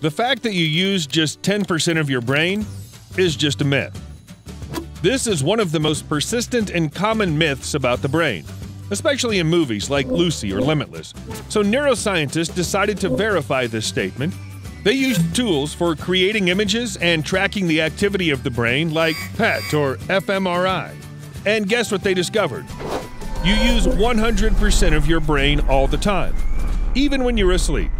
The fact that you use just 10% of your brain is just a myth. This is one of the most persistent and common myths about the brain, especially in movies like Lucy or Limitless. So neuroscientists decided to verify this statement. They used tools for creating images and tracking the activity of the brain like PET or fMRI. And guess what they discovered? You use 100% of your brain all the time, even when you're asleep.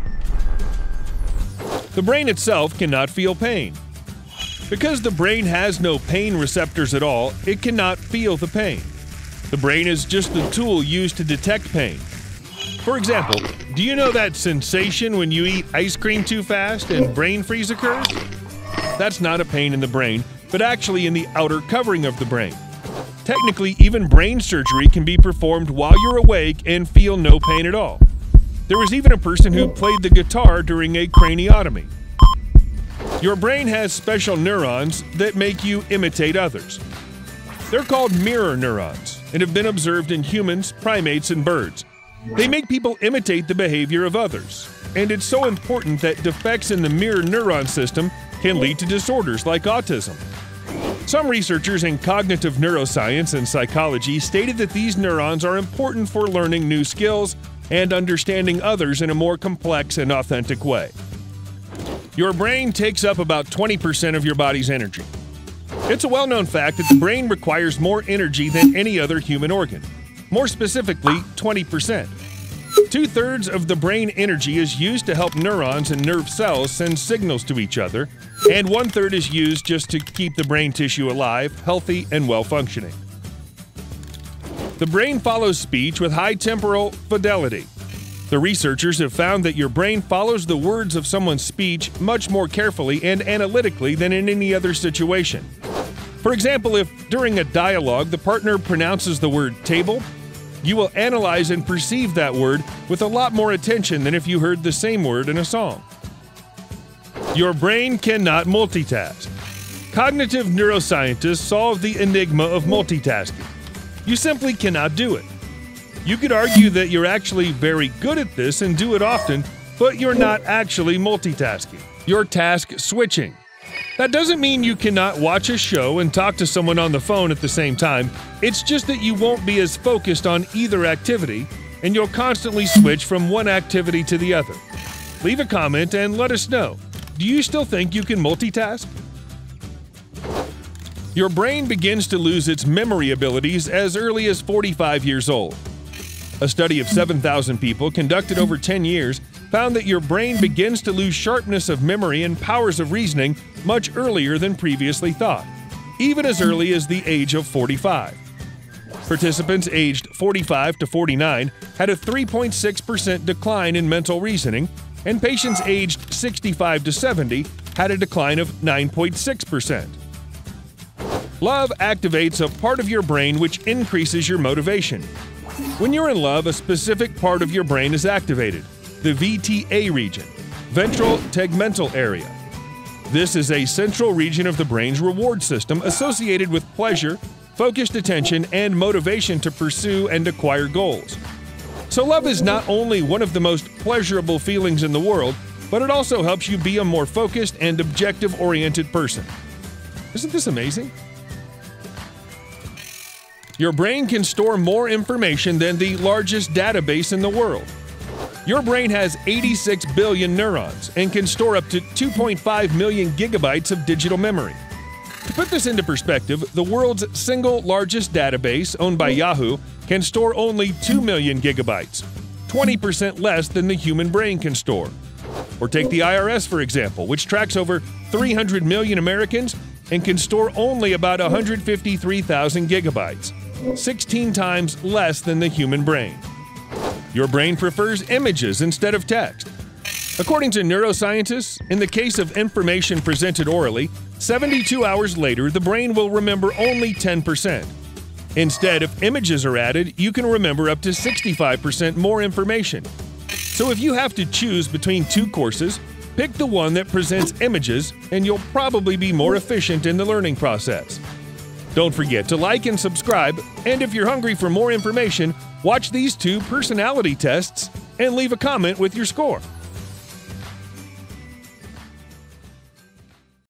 The brain itself cannot feel pain. Because the brain has no pain receptors at all, it cannot feel the pain. The brain is just the tool used to detect pain. For example, do you know that sensation when you eat ice cream too fast and brain freeze occurs? That's not a pain in the brain, but actually in the outer covering of the brain. Technically, even brain surgery can be performed while you're awake and feel no pain at all. There was even a person who played the guitar during a craniotomy. Your brain has special neurons that make you imitate others. They're called mirror neurons and have been observed in humans, primates, and birds. They make people imitate the behavior of others. And it's so important that defects in the mirror neuron system can lead to disorders like autism. Some researchers in cognitive neuroscience and psychology stated that these neurons are important for learning new skills and understanding others in a more complex and authentic way. Your brain takes up about 20% of your body's energy. It's a well-known fact that the brain requires more energy than any other human organ. More specifically, 20%. Two-thirds of the brain energy is used to help neurons and nerve cells send signals to each other, and one-third is used just to keep the brain tissue alive, healthy, and well-functioning. The brain follows speech with high temporal fidelity. The researchers have found that your brain follows the words of someone's speech much more carefully and analytically than in any other situation. For example, if during a dialogue the partner pronounces the word table, you will analyze and perceive that word with a lot more attention than if you heard the same word in a song. Your brain cannot multitask. Cognitive neuroscientists solved the enigma of multitasking. You simply cannot do it. You could argue that you're actually very good at this and do it often, but you're not actually multitasking. You're task switching. That doesn't mean you cannot watch a show and talk to someone on the phone at the same time. It's just that you won't be as focused on either activity, and you'll constantly switch from one activity to the other. Leave a comment and let us know. Do you still think you can multitask? Your brain begins to lose its memory abilities as early as 45 years old. A study of 7,000 people conducted over 10 years found that your brain begins to lose sharpness of memory and powers of reasoning much earlier than previously thought, even as early as the age of 45. Participants aged 45 to 49 had a 3.6% decline in mental reasoning, and patients aged 65 to 70 had a decline of 9.6%. Love activates a part of your brain which increases your motivation. When you're in love, a specific part of your brain is activated, the VTA region, ventral tegmental area. This is a central region of the brain's reward system associated with pleasure, focused attention, and motivation to pursue and acquire goals. So love is not only one of the most pleasurable feelings in the world, but it also helps you be a more focused and objective-oriented person. Isn't this amazing? Your brain can store more information than the largest database in the world. Your brain has 86 billion neurons and can store up to 2.5 million gigabytes of digital memory. To put this into perspective, the world's single largest database, owned by Yahoo, can store only 2 million gigabytes, 20% less than the human brain can store. Or take the IRS, for example, which tracks over 300 million Americans and can store only about 153,000 gigabytes. 16 times less than the human brain. Your brain prefers images instead of text. According to neuroscientists, in the case of information presented orally, 72 hours later the brain will remember only 10%. Instead, if images are added, you can remember up to 65% more information. So if you have to choose between two courses, pick the one that presents images, and you'll probably be more efficient in the learning process. Don't forget to like and subscribe, and if you're hungry for more information, watch these two personality tests and leave a comment with your score.